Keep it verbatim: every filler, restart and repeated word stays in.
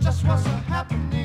just wasn't happening.